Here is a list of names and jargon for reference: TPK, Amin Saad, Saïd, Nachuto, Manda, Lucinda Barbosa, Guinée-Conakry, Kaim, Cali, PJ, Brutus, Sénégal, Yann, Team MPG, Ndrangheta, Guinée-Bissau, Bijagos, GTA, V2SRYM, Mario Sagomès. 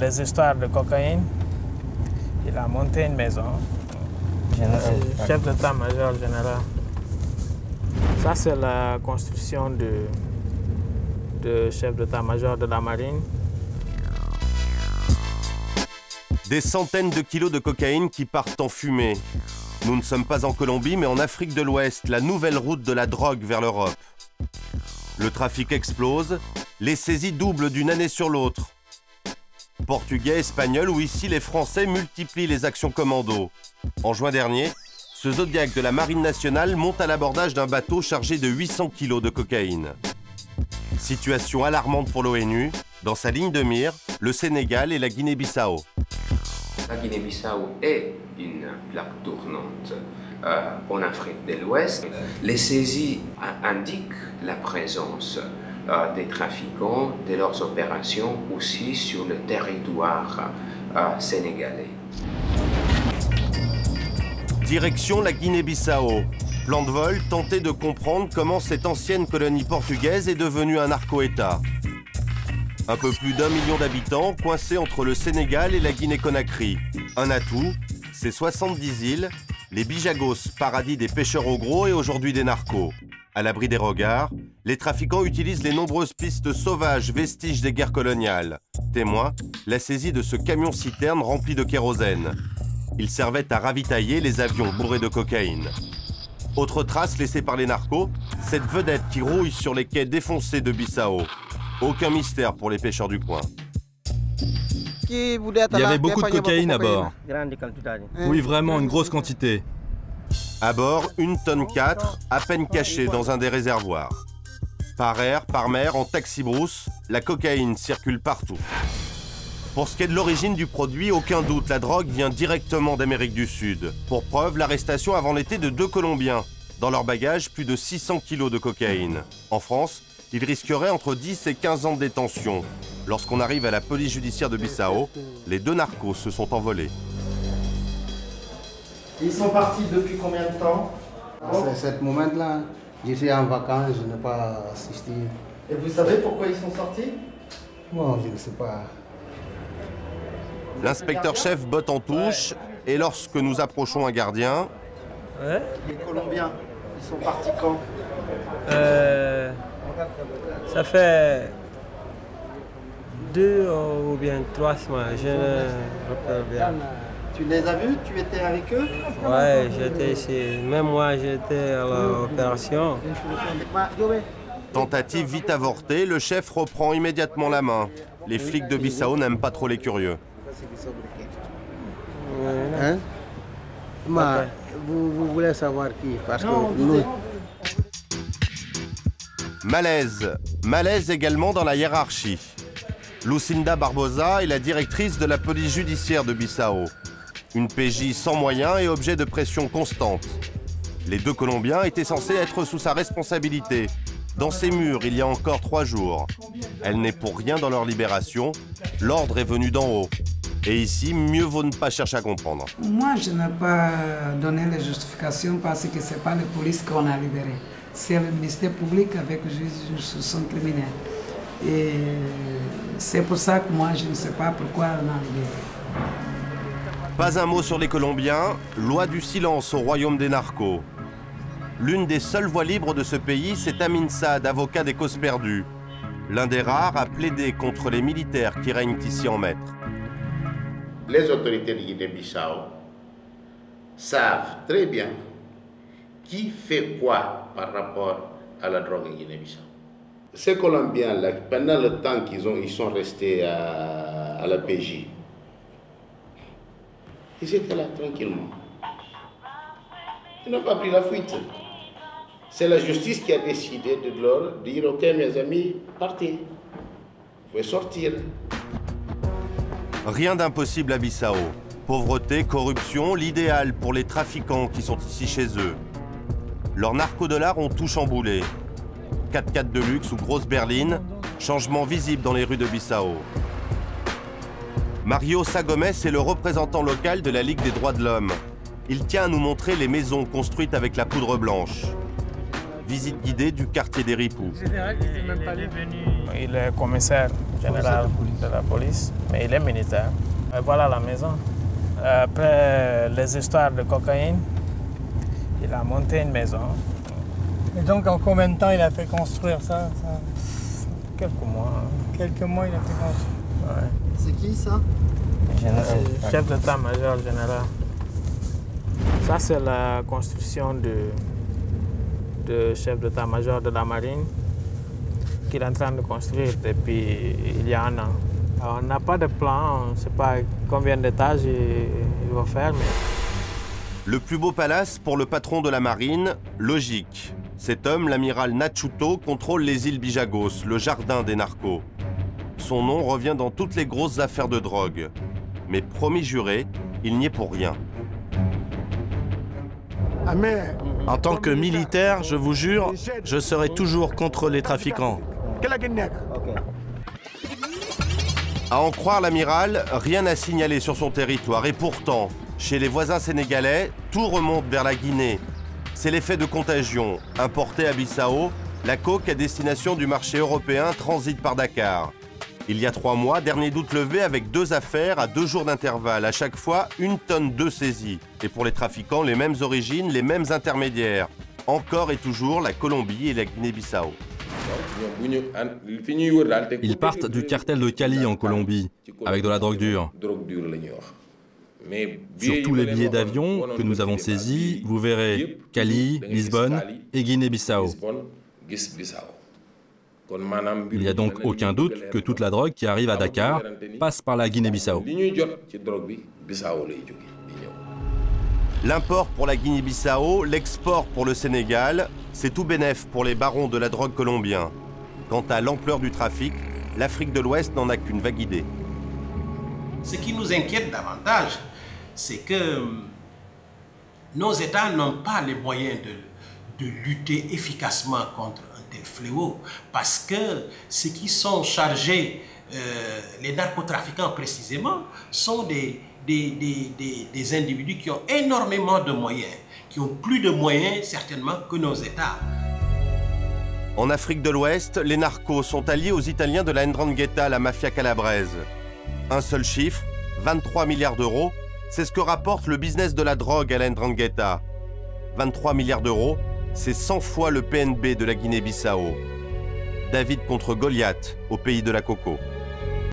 les histoires de cocaïne. Il a monté une maison. Chef d'état-major général. Ça, c'est la construction de chef d'état-major de la marine. Des centaines de kilos de cocaïne qui partent en fumée. Nous ne sommes pas en Colombie, mais en Afrique de l'Ouest, la nouvelle route de la drogue vers l'Europe. Le trafic explose, les saisies doublent d'une année sur l'autre. Portugais, Espagnols ou ici les Français multiplient les actions commando. En juin dernier, ce Zodiac de la Marine nationale monte à l'abordage d'un bateau chargé de 800 kilos de cocaïne. Situation alarmante pour l'ONU. Dans sa ligne de mire, le Sénégal et la Guinée-Bissau. La Guinée-Bissau est une plaque tournante en Afrique de l'Ouest. Les saisies indiquent la présence des trafiquants, de leurs opérations aussi sur le territoire sénégalais. Direction la Guinée-Bissau. Plan de vol, tenter de comprendre comment cette ancienne colonie portugaise est devenue un narco-État. Un peu plus d'1 million d'habitants coincés entre le Sénégal et la Guinée-Conakry. Un atout, ses 70 îles, les Bijagos, paradis des pêcheurs au gros et aujourd'hui des narcos. À l'abri des regards, les trafiquants utilisent les nombreuses pistes sauvages, vestiges des guerres coloniales. Témoin, la saisie de ce camion-citerne rempli de kérosène. Il servait à ravitailler les avions bourrés de cocaïne. Autre trace laissée par les narcos, cette vedette qui rouille sur les quais défoncés de Bissau. Aucun mystère pour les pêcheurs du coin. Il y avait beaucoup de cocaïne à bord. Oui, vraiment, une grosse quantité. À bord, 1,4 tonnes, à peine cachée dans un des réservoirs. Par air, par mer, en taxi-brousse, la cocaïne circule partout. Pour ce qui est de l'origine du produit, aucun doute, la drogue vient directement d'Amérique du Sud. Pour preuve, l'arrestation avant l'été de 2 Colombiens. Dans leur bagage, plus de 600 kilos de cocaïne. En France, ils risqueraient entre 10 et 15 ans de détention. Lorsqu'on arrive à la police judiciaire de Bissau, les deux narcos se sont envolés. Ils sont partis depuis combien de temps? À ce moment-là, j'étais en vacances, je n'ai pas assisté. Et vous savez pourquoi ils sont sortis? Moi, je ne sais pas. L'inspecteur-chef botte en touche, ouais. Et lorsque nous approchons un gardien... Ouais. Les Colombiens, ils sont partis quand? Ça fait 2 ou bien 3 semaines, je ne rappelle bien. Tu les as vus? Tu étais avec eux? Oui, j'étais ici. Même moi, j'étais à l'opération. Tentative vite avortée, le chef reprend immédiatement la main. Les flics de Bissau n'aiment pas trop les curieux. Hein? Okay. Vous voulez savoir qui? Parce que nous... Malaise également dans la hiérarchie. Lucinda Barbosa est la directrice de la police judiciaire de Bissau. Une PJ sans moyens et objet de pression constante. Les 2 Colombiens étaient censés être sous sa responsabilité, dans ses murs il y a encore 3 jours. Elle n'est pour rien dans leur libération, l'ordre est venu d'en haut. Et ici, mieux vaut ne pas chercher à comprendre. Moi, je n'ai pas donné de justification parce que ce n'est pas la police qu'on a libérée. C'est le ministère public avec le juge d'instruction criminelle. Et c'est pour ça que moi, je ne sais pas pourquoi on a libéré. Pas un mot sur les Colombiens, loi du silence au royaume des narcos. L'une des seules voies libres de ce pays, c'est Amin Saad, avocat des causes perdues. L'un des rares à plaider contre les militaires qui règnent ici en maître. Les autorités de Guinée-Bissau savent très bien qui fait quoi par rapport à la drogue en Guinée-Bissau. Ces Colombiens-là, pendant le temps ils sont restés à la PJ, ils étaient là tranquillement. Ils n'ont pas pris la fuite. C'est la justice qui a décidé de leur dire « Ok, mes amis, partez, vous pouvez sortir ». Rien d'impossible à Bissau. Pauvreté, corruption, l'idéal pour les trafiquants qui sont ici chez eux. Leurs narcodollars ont tout chamboulé. 4x4 de luxe ou grosses berlines, changement visible dans les rues de Bissau. Mario Sagomès est le représentant local de la Ligue des droits de l'homme. Il tient à nous montrer les maisons construites avec la poudre blanche. Visite guidée du quartier des Ripoux. Il est commissaire général de la police, mais il est militaire. Et voilà la maison. Après les histoires de cocaïne, il a monté une maison. Et donc en combien de temps il a fait construire ça, Quelques mois. Quelques mois il a fait construire. Ouais. C'est qui ça? Chef d'état-major général. Ça c'est la construction de chef d'état-major de la marine qu'il est en train de construire depuis il y a un an. Alors, on n'a pas de plan, on ne sait pas combien d'étages il va faire. Mais... Le plus beau palace pour le patron de la marine, logique. Cet homme, l'amiral Nachuto, contrôle les îles Bijagos, le jardin des narcos. Son nom revient dans toutes les grosses affaires de drogue. Mais promis juré, il n'y est pour rien. En tant que militaire, je vous jure, je serai toujours contre les trafiquants. À en croire l'amiral, rien à signaler sur son territoire. Et pourtant, chez les voisins sénégalais, tout remonte vers la Guinée. C'est l'effet de contagion. Importée à Bissau, la coke à destination du marché européen transite par Dakar. Il y a 3 mois, dernier doute levé avec 2 affaires à 2 jours d'intervalle. À chaque fois, 1 tonne de saisies. Et pour les trafiquants, les mêmes origines, les mêmes intermédiaires. Encore et toujours la Colombie et la Guinée-Bissau. Ils partent du cartel de Cali en Colombie, avec de la drogue dure. Sur tous les billets d'avion que nous avons saisis, vous verrez Cali, Lisbonne et Guinée-Bissau. Il n'y a donc aucun doute que toute la drogue qui arrive à Dakar passe par la Guinée-Bissau. L'import pour la Guinée-Bissau, l'export pour le Sénégal, c'est tout bénef pour les barons de la drogue colombiens. Quant à l'ampleur du trafic, l'Afrique de l'Ouest n'en a qu'une vague idée. Ce qui nous inquiète davantage, c'est que nos États n'ont pas les moyens de lutter efficacement contre un tel fléau, parce que ceux qui sont chargés, les narcotrafiquants précisément, sont des individus qui ont énormément de moyens, qui ont plus de moyens certainement que nos États. En Afrique de l'Ouest, les narcos sont alliés aux Italiens de la Ndrangheta, la mafia calabraise. Un seul chiffre, 23 milliards d'euros, c'est ce que rapporte le business de la drogue à la Ndrangheta. 23 milliards d'euros, c'est 100 fois le PNB de la Guinée-Bissau. David contre Goliath, au pays de la coco.